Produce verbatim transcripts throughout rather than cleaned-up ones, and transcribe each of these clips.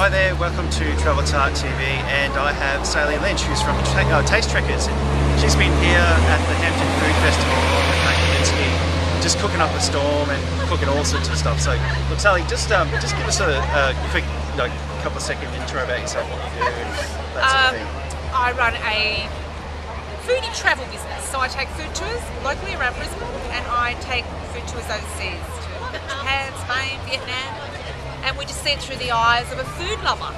Hi there, welcome to Travel Tart T V, and I have Sally Lynch, who's from uh, Taste Trekkers. She's been here at the Hampton Food Festival on the Kaminsky, just cooking up a storm and cooking all sorts of stuff. So, look, Sally, just um, just give us a, a quick, like, couple of second intro about yourself, what you do, that sort um, of thing. I run a food and travel business, so I take food tours locally around Brisbane, and I take food tours overseas to Japan, Spain, Vietnam. And we just see it through the eyes of a food lover.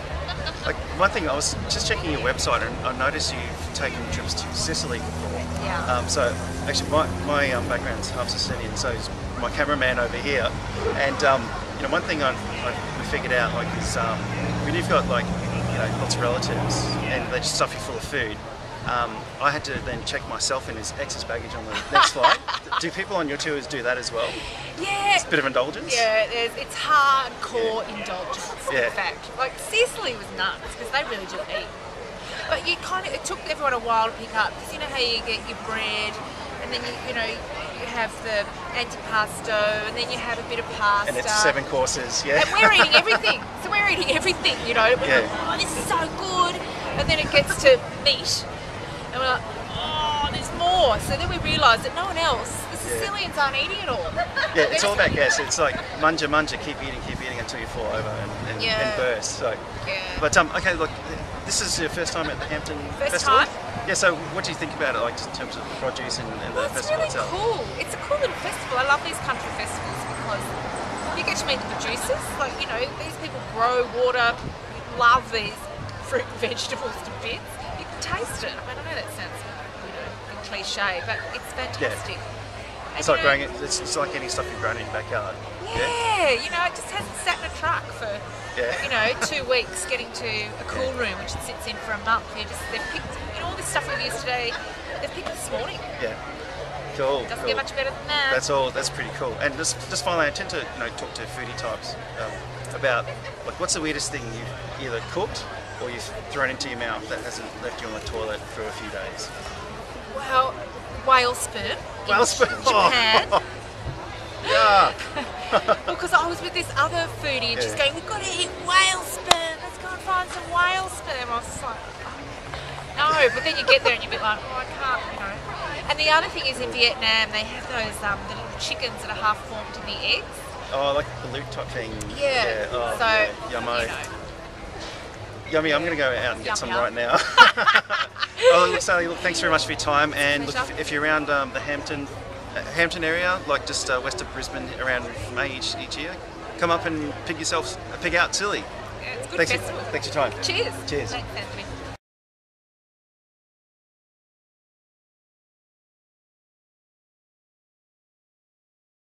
Like, one thing, I was just checking your website and I noticed you've taken trips to Sicily before. Yeah. Um, so, actually, my, my um, background's half Sicilian, so is my cameraman over here. And, um, you know, one thing I've, I've figured out, like, is um, when you've got, like, you know, lots of relatives and they just stuff you full of food, um, I had to then check myself in as excess baggage on the next flight. Do people on your tours do that as well? Yeah. It's a bit of indulgence. Yeah, it is. It's hardcore yeah. indulgence, yeah. in fact. Like, Sicily was nuts, because they really do eat. But you kind of, it took everyone a while to pick up, because you know how you get your bread, and then you, you know, you have the antipasto, and then you have a bit of pasta. And it's seven courses, yeah. And we're eating everything. So we're eating everything, you know. We're yeah. like, oh, this is so good. And then it gets to meat, and we're like, oh, there's more. So then we realised that no one else, Yeah. Sicilians aren't eating it all. Yeah, it's all about gas. It's like munja munja, keep eating, keep eating until you fall over and, and, yeah. and burst. So, yeah. But um, okay, look, this is your first time at the Hampton first Festival. Time? Yeah. So, what do you think about it, like, just in terms of the produce and, and well, the it's festival really itself? Cool. It's a cool little festival. I love these country festivals because you get to meet the producers. Like, you know, these people grow, water, love these fruit and vegetables to bits. You can taste it. I don't know. That sounds, you know, a cliche, but it's fantastic. Yeah. It's like, know, growing it, it's, it's like any stuff you've grown in your backyard. Yeah, yeah, you know, it just hasn't sat in a truck for, yeah. you know, two weeks getting to a cool room, which it sits in for a month. They're just, they've picked, you know, all this stuff we've used today, they've picked this morning. Yeah, cool. It doesn't cool. get much better than that. That's all, that's pretty cool. And just, just finally, I tend to, you know, talk to foodie types um, about, like, what's the weirdest thing you've either cooked or you've thrown into your mouth that hasn't left you on the toilet for a few days? Well, whale sperm. Whale sperm. Japan. Oh. Yeah. Because well, I was with this other foodie and yeah. she's going, we've got to eat whale sperm. Let's go and find some whale sperm. I was just like, oh. no. But then you get there and you're a bit like, oh, I can't, you know. And the other thing is, in Vietnam, they have those um, the little chickens that are half formed in the eggs. Oh, like the loot type thing. Yeah. yeah. Oh, so, yeah. Yummo. You know. Yummy, I'm going to go out and get yum, some yum. right now. Oh, look, Sally, look, thanks very much for your time. And look, if, if you're around um, the Hampton uh, Hampton area, like just uh, west of Brisbane, around May each, each year, come up and pick yourself, uh, pick out Tilly. Yeah, it's a good festival. Thanks for your time. Cheers. Cheers. Thanks,